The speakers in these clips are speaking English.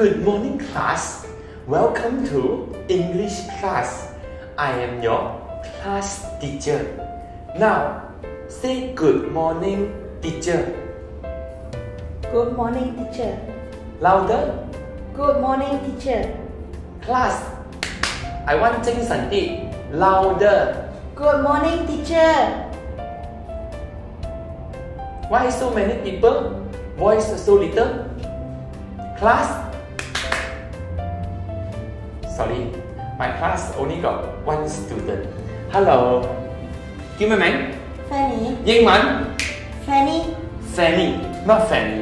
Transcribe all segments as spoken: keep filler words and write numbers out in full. Good morning, class. Welcome to English class. I am your class teacher. Now, say good morning, teacher. Good morning, teacher. Louder. Good morning, teacher. Class, I want 精神啲 Louder. Good morning, teacher. Why so many people? Voice so little? Class? Sorry, my class only got one student. Hello. Give me a name. Fanny. English. Fanny. Fanny. Not Fanny.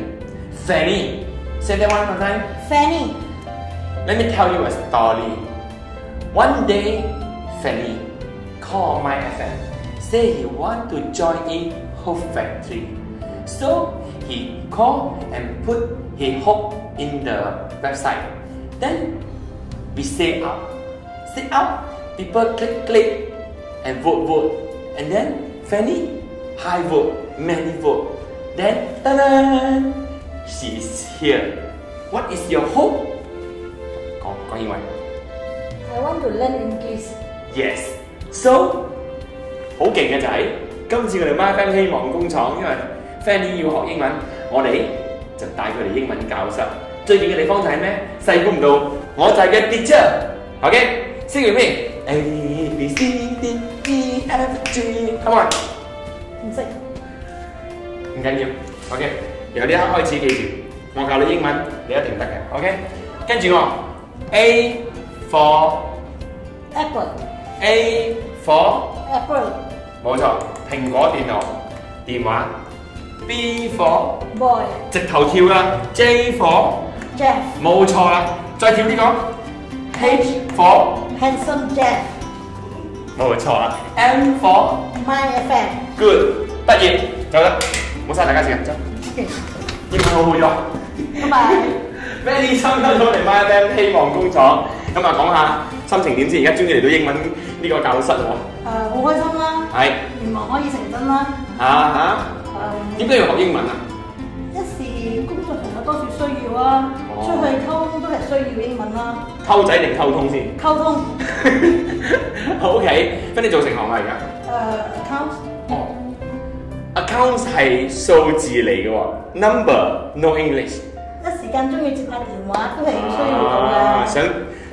Fanny. Say that one more time. Fanny. Let me tell you a story. One day, Fanny called my F M, say he want to join in Hope Factory. So he called and put his hope in the website. Then we set up, set up. People click, click, and vote, vote. And then Fanny, high vote, many vote. Then ta-da! She is here. What is your hope? Go, go anyway. I want to learn English. Yes. So, 好勁嘅仔，今次我哋 M Y F M 希望工廠，因為 Fanny 要學英文，我哋就帶佢嚟英文教室。最勁嘅地方就係咩？細估唔到，我就係嘅 teacher。OK， 識完咩 ？A B C D E F G，come on。唔識，唔緊要。OK， 由呢一刻開始記住，我教你英文，你一定得嘅。OK， 跟住我 A for apple。A for apple， 冇錯，蘋果電腦、電話。B for boy， 直頭跳啦。J for Jeff， 冇錯啦。再跳呢個。H for handsome Jeff， 冇錯啦。M for my F M。Good， 畢業走啦，唔好嘥大家時間，走。英文好好咗。拜拜。Fanny 參加咗嚟 M Y F M 希望工廠，咁啊講下。 心情點先？而家終於嚟到英文呢個教室喎。誒，好開心啦！係，願望可以成真啦！嚇嚇！點解要學英文啊？一時工作同埋多數需要啊，出去溝通都係需要英文啦。溝仔定溝通先？溝通。O K， Fanny 做成行啊而家。誒 ，accounts。哦 ，accounts 係數字嚟嘅喎 ，number no English。一時間中意接下電話都係需要到嘅。想。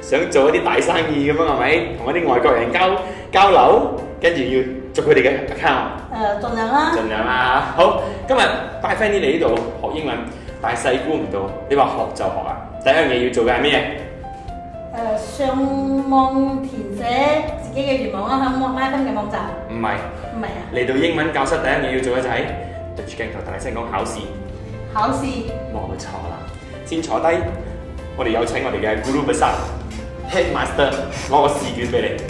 想做一啲大生意咁樣係咪？同一啲外國人交交流，跟住要捉佢哋嘅 account。誒，盡量啦。盡量啦。好，今日帶 Fanny 嚟呢度學英文，但係細估唔到，你話學就學啊！第一樣嘢要做嘅係咩嘢？誒，上網填寫自己嘅願望啊！喺 M Y F M 嘅網站。唔係。唔係啊。嚟到英文教室，第一樣嘢要做嘅就係對住鏡頭大聲講考試。考試。冇錯啦，先坐低。我哋有請我哋嘅 Guru Besar。 Headmaster， 攞個試卷俾你。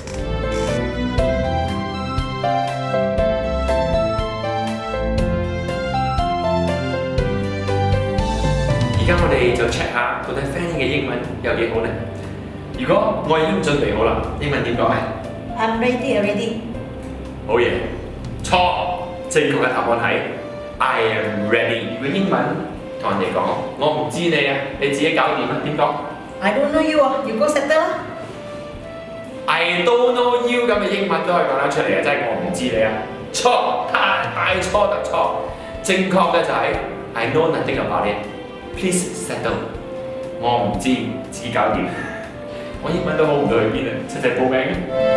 而家我哋就 check 下到底 Fanny 嘅英文有幾好呢？如果我已經準備好啦，英文點講呢 ？I'm ready already。好嘢，錯，正確嘅答案係 I am ready。如果英文同人哋講，我唔知你啊，你自己搞掂啦，點講？ I don't know you 啊，要高識得啦。I don't know you 咁嘅英文都可以講得出嚟啊！真係我唔知你啊，錯，太錯特錯。正確嘅就係 I know nothing about it. Please settle. 我唔知，自搞掂。我英文都好唔到去邊啊，食食報名。